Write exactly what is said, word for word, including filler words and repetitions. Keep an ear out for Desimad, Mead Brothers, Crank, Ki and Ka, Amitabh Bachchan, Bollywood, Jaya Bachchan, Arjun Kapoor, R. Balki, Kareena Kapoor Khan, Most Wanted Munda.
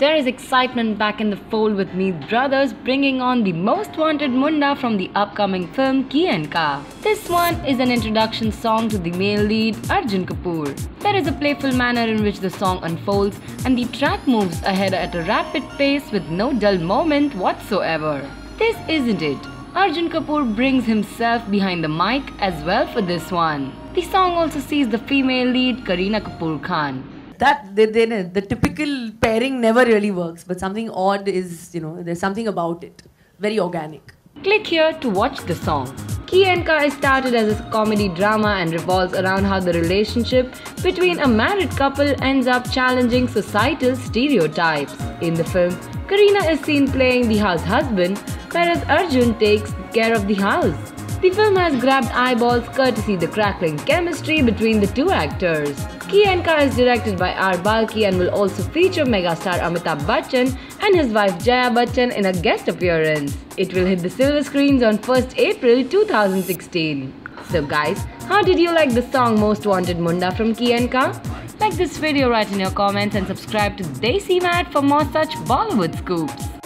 There is excitement back in the fold with Mead Brothers bringing on the Most Wanted Munda from the upcoming film Ki and Ka. This one is an introduction song to the male lead Arjun Kapoor. There is a playful manner in which the song unfolds and the track moves ahead at a rapid pace with no dull moment whatsoever. This isn't it. Arjun Kapoor brings himself behind the mic as well for this one. The song also sees the female lead Kareena Kapoor Khan. That they, they, the typical pairing never really works, but something odd is, you know, there's something about it. Very organic. Click here to watch the song. Ki and Ka is started as a comedy drama and revolves around how the relationship between a married couple ends up challenging societal stereotypes. In the film, Kareena is seen playing the house husband, whereas Arjun takes care of the house. The film has grabbed eyeballs courtesy the crackling chemistry between the two actors. Ki and Ka is directed by R. Balki and will also feature megastar Amitabh Bachchan and his wife Jaya Bachchan in a guest appearance. It will hit the silver screens on first April two thousand sixteen. So guys, how did you like the song Most Wanted Munda from Ki and Ka? Like this video, write in your comments and subscribe to Desimad for more such Bollywood scoops.